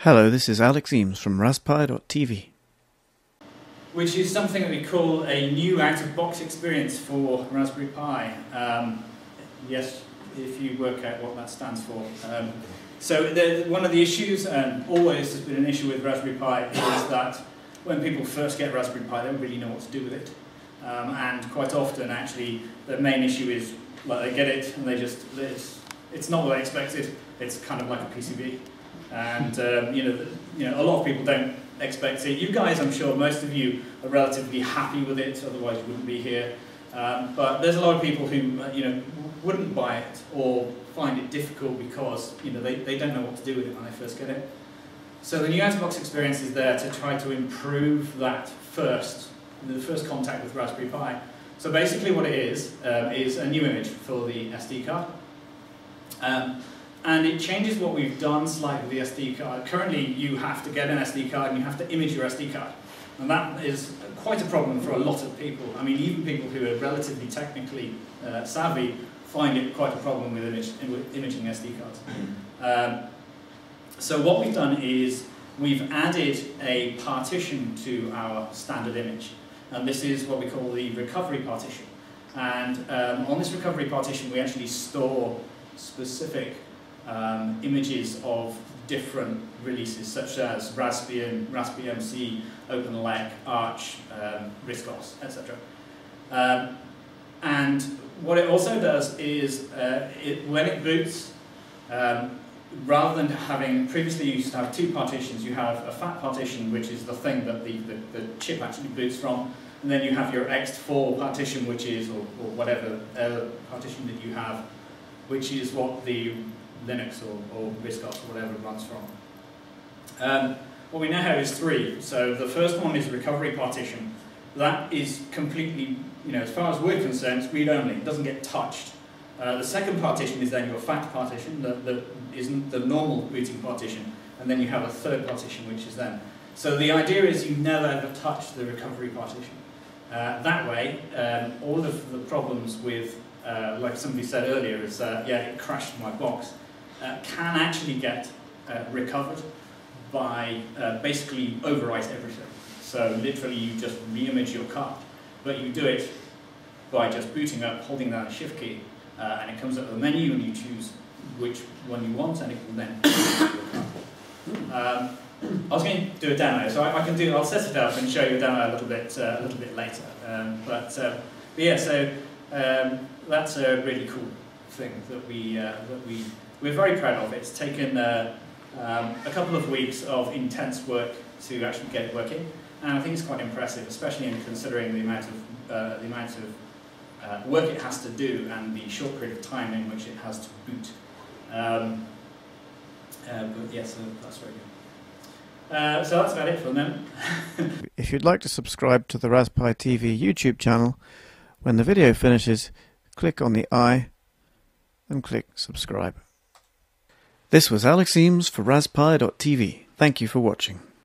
Hello, this is Alex Eames from RasPi.TV. Which is something that we call a new out-of-box experience for Raspberry Pi. Yes, if you work out what that stands for. One of the issues, and always has been an issue with Raspberry Pi, is that when people first get Raspberry Pi, they don't really know what to do with it. And quite often, actually, the main issue is they get it and they just, it's not what I expected. It's kind of like a PCB. And a lot of people don't expect it. You guys, I'm sure, most of you are relatively happy with it. Otherwise, you wouldn't be here. But there's a lot of people who wouldn't buy it or find it difficult because they don't know what to do with it when they first get it. So the new out-of-box experience is there to try to improve that first contact with Raspberry Pi. So basically, what it is a new image for the SD card. And it changes what we've done slightly with the SD card. Currently, you have to get an SD card and you have to image your SD card. And that is quite a problem for a lot of people. I mean, even people who are relatively technically savvy find it quite a problem with imaging SD cards. So what we've done is we've added a partition to our standard image. And this is what we call the recovery partition. And on this recovery partition, we actually store specific images of different releases, such as Raspbian, Raspbmc, OpenELEC, Arch, RISCOS, etc. And what it also does is, when it boots, rather than having, previously you used to have two partitions, you have a fat partition, which is the thing that the chip actually boots from, and then you have your ext4 partition, which is, or whatever partition that you have, which is what the Linux or RISCOS or whatever it runs from. What we now have is three. So the first one is recovery partition. That is completely, as far as we're concerned, read-only. It doesn't get touched. The second partition is then your fat partition, that isn't the normal booting partition, and then you have a third partition, which is then. So the idea is you never ever touch the recovery partition. That way, all of the problems with, like somebody said earlier, is yeah, it crashed my box, can actually get recovered by basically overwrite everything. So literally you just re-image your card, but you do it by just booting up, holding down a shift key, and it comes up with a menu and you choose which one you want and it will then your card. I was going to do a demo, so I'll set it up and show you a demo a little bit later. But yeah, so that's a really cool thing that we're very proud of. It's taken a couple of weeks of intense work to actually get it working, and I think it's quite impressive, especially in considering the amount of work it has to do and the short period of time in which it has to boot. But yeah, so that's very good. So that's about it for the moment. If you'd like to subscribe to the RasPi TV YouTube channel, when the video finishes, click on the I and click subscribe. This was Alex Eames for RasPi.TV. Thank you for watching.